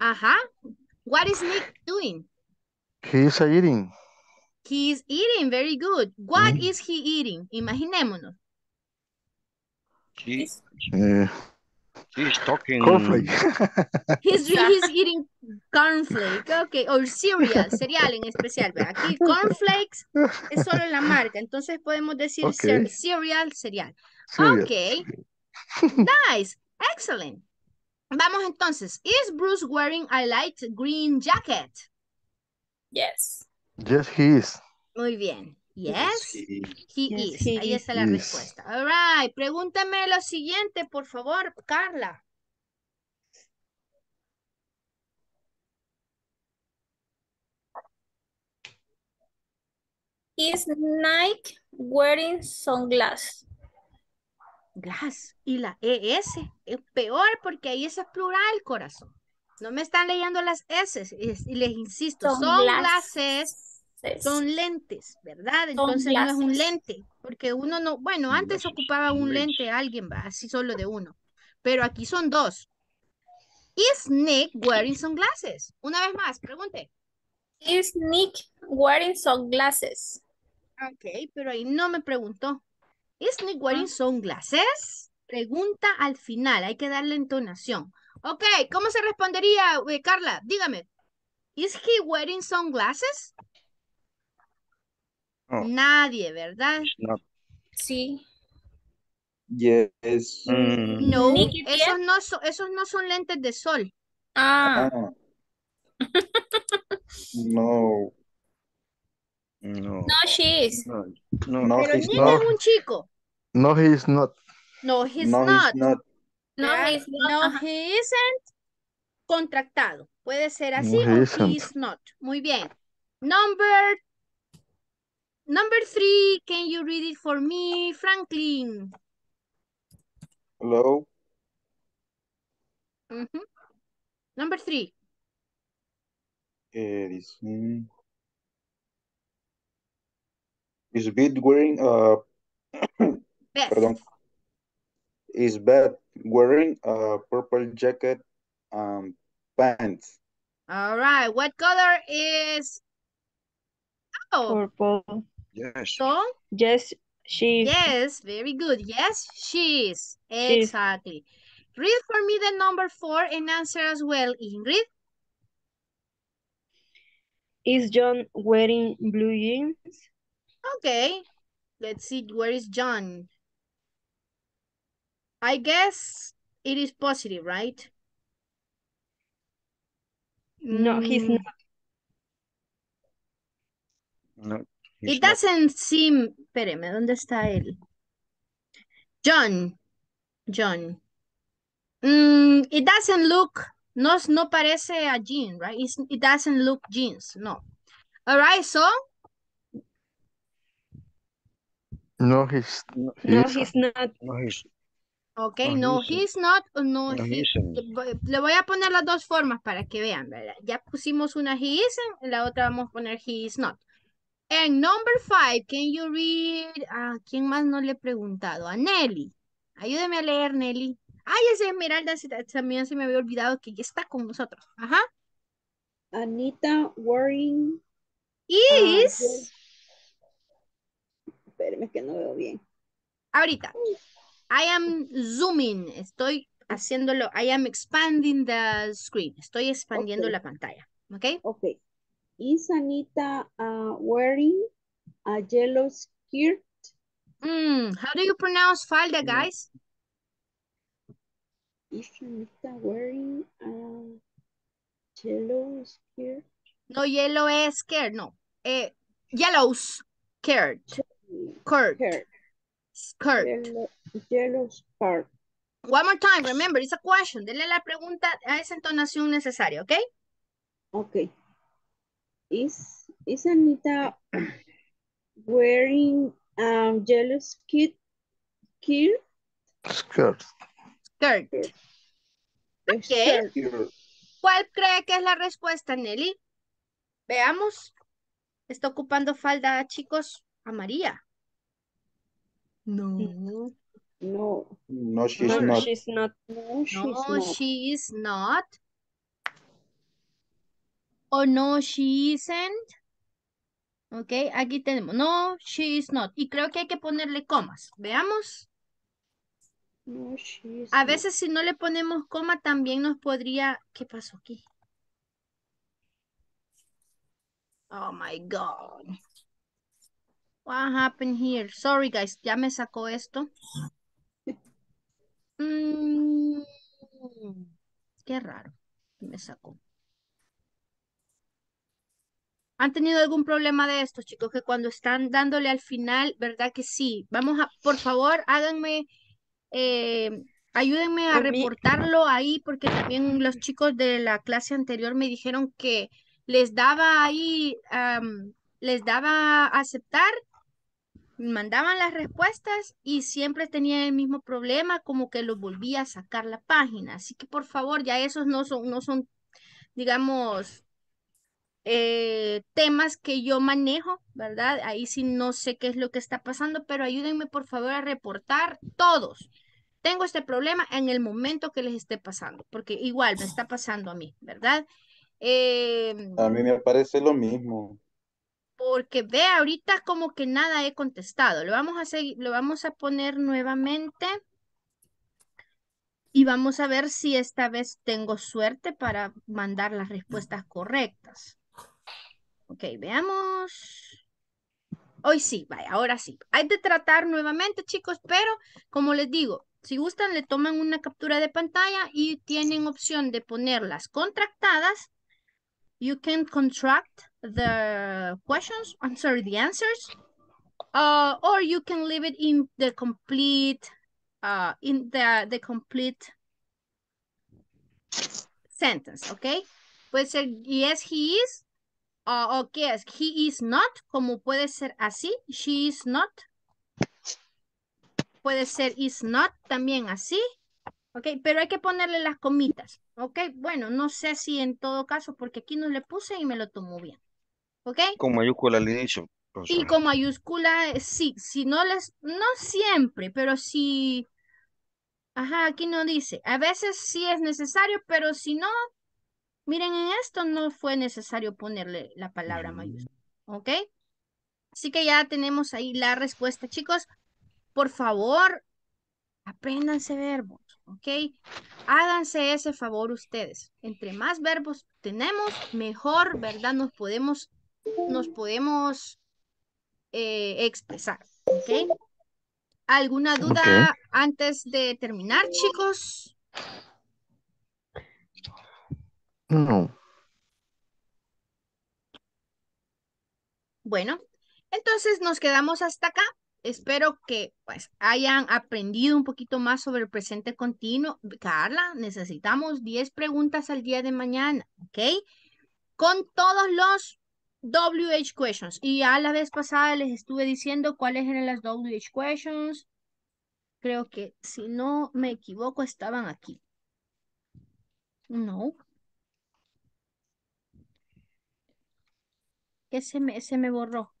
Ajá. What is Nick doing? He is eating. He is eating. Very good. What is he eating? Imaginémonos. He's talking cornflakes. He's eating cornflakes. Okay, or cereal, cereal en especial. Aquí cornflakes es solo la marca, entonces podemos decir okay. Cereal, cereal. Okay. Nice. Excellent. Vamos entonces. Is Bruce wearing a light green jacket? Yes. Yes, he is. Muy bien. Yes, he is. He ahí está la respuesta. All right, pregúntame lo siguiente, por favor, Carla. Is Nike wearing sunglasses? Glass. Y la ES es peor porque ahí es plural, corazón. No me están leyendo las S. Y les insisto, sunglasses. Son lentes, ¿verdad? Entonces no es un lente, porque uno no, bueno, antes ocupaba un lente alguien, va, así solo de uno, pero aquí son dos. Is Nick wearing sunglasses? Una vez más, pregunte. Is Nick wearing sunglasses? Ok, pero ahí no me preguntó. Is Nick wearing sunglasses? Pregunta al final, hay que darle entonación. Ok, ¿cómo se respondería, Carla? Dígame. Is he wearing sunglasses? No. Nadie, ¿verdad? No. Sí. Yes. No, esos no son lentes de sol. Ah. No. No. No, she is. No, pero he's not. Es un chico. No, he is not. No, he's not. No, he's not. No, he isn't. Contractado. Puede ser así o he is not. Muy bien. Number 3, can you read it for me, Franklin? Hello? Mm-hmm. Number 3. It is... Is Beth wearing a... Beth. Pardon. Is Beth wearing a purple jacket and pants? All right, what color is... Oh. Purple. Yes. So? Yes, she is. Yes, very good. Yes, she is. Exactly. She is. Read for me the number 4 and answer as well, Ingrid. Is John wearing blue jeans? Okay. Let's see. Where is John? I guess it is positive, right? No, he's Mm, not. No, It he's not. doesn't seem... Espéreme, ¿dónde está él? John. John. It doesn't look... No parece a jean, right? It doesn't look jeans, no. All right, so... No, he's not. No, he's not. No, he's Ok, no, no he's he's not, o no no, he. he's Le voy a poner las dos formas para que vean, ¿verdad? Ya pusimos una he isn't, la otra vamos a poner he is not. En number 5, can you read? ¿A quién más no le he preguntado? A Nelly. Ayúdeme a leer, Nelly. Ay, esa Esmeralda también se me había olvidado que ya está con nosotros. Ajá. Anita wearing Is, espérame que no veo bien. ahorita. I am zooming. Estoy haciéndolo. I am expanding the screen. Estoy expandiendo la Okay, pantalla. ¿Ok? okay. Is Anita wearing a yellow skirt? How do you pronounce falda, no. guys? Is Anita wearing a yellow skirt? No, yellow es skirt, no. Yellow skirt. Skirt. Skirt. Skirt. Yellow skirt. One more time, remember, it's a question. Dele la pregunta a esa entonación necesaria, ¿ok? Okay. Is Anita wearing yellow skirt? Skirt. Skirt. Ok. Skirt. ¿Cuál cree que es la respuesta, Nelly? Veamos. Está ocupando falda, chicos, amarilla. No. No, No, she's No, not. she's not. no, she's No, not. she is not. O no, she isn't. Ok, aquí tenemos. No, she is not. Y creo que hay que ponerle comas. Veamos. No, she's A not. veces si no le ponemos coma también nos podría... ¿Qué pasó aquí? Oh my God. What happened here? Sorry guys, ya me sacó esto. Mm, Qué raro. Me sacó. ¿Han tenido algún problema de estos, chicos? Que cuando están dándole al final, ¿verdad que sí? Vamos a, por favor, háganme, ayúdenme a A mí. reportarlo ahí, porque también los chicos de la clase anterior me dijeron que les daba ahí, les daba aceptar, mandaban las respuestas y siempre tenían el mismo problema, como que los volvía a sacar la página. Así que, por favor, ya esos no son, digamos... temas que yo manejo, ¿verdad? Ahí sí no sé qué es lo que está pasando, pero ayúdenme por favor a reportar todos. Tengo este problema en el momento que les esté pasando, porque igual me está pasando a mí, ¿verdad? Eh, A mí me parece lo mismo. Porque ve, ahorita como que nada he contestado. Lo vamos a poner nuevamente y vamos a ver si esta vez tengo suerte para mandar las respuestas correctas. Ok, veamos. Hoy sí, vaya, ahora sí. Hay de tratar nuevamente, chicos, pero como les digo, si gustan, le toman una captura de pantalla y tienen opción de ponerlas contractadas. You can contract the questions, I'm sorry, the answers. Or you can leave it in the complete, the complete sentence, ¿ok? Puede ser yes, he is. O qué es, he is not, como puede ser así, she is not, puede ser is not, también así, ok, pero hay que ponerle las comitas, ok, bueno, no sé si en todo caso, porque aquí no le puse y me lo tomó bien, ok, Con mayúscula al inicio, y profesora. con mayúscula, sí, si no les, no siempre, pero si, ajá, aquí no dice, a veces sí es necesario, pero si no, miren, en esto no fue necesario ponerle la palabra mayúscula, ¿ok? Así que ya tenemos ahí la respuesta, chicos. Por favor, apréndanse verbos, ¿ok? Háganse ese favor ustedes. Entre más verbos tenemos, mejor, ¿verdad? Nos podemos expresar, ¿ok? ¿Alguna Okay. duda antes de terminar, chicos? No. Bueno, entonces nos quedamos hasta acá. Espero que pues hayan aprendido un poquito más sobre el presente continuo. Carla, necesitamos 10 preguntas al día de mañana, ¿ok? Con todos los WH Questions. Y a la vez pasada les estuve diciendo cuáles eran las WH Questions. Creo que, si no me equivoco, estaban aquí. No. ¿Qué se me borró?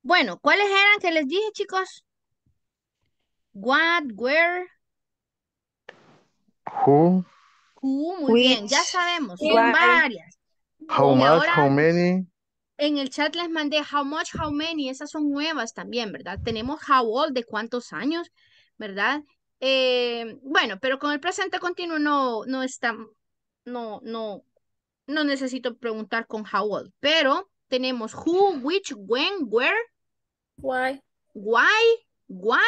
Bueno, ¿cuáles eran que les dije, chicos? What, where, who, muy which, bien, ya sabemos, son why, varias. How y much, ahora, how many. En el chat les mandé how much, how many, esas son nuevas también, ¿verdad? Tenemos how old, de cuántos años, ¿verdad? Bueno, pero con el presente continuo no necesito preguntar con how old, pero tenemos who, which, when, where, why, what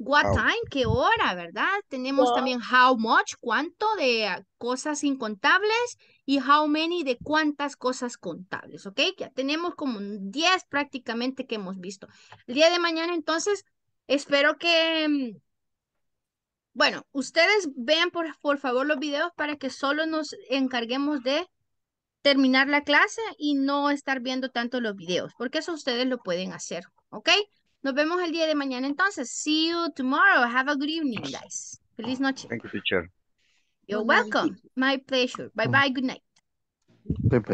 oh. time, qué hora, ¿verdad? Tenemos wow. también how much, cuánto de cosas incontables y how many de cuántas cosas contables, ¿ok? Ya tenemos como 10 prácticamente que hemos visto. El día de mañana, entonces, espero que, bueno, ustedes vean por favor los videos para que solo nos encarguemos de terminar la clase y no estar viendo tanto los videos, porque eso ustedes lo pueden hacer, ¿ok? Nos vemos el día de mañana entonces. See you tomorrow. Have a good evening, guys. Feliz noche. Thank you, teacher. You're welcome. My pleasure. Bye-bye. Good night.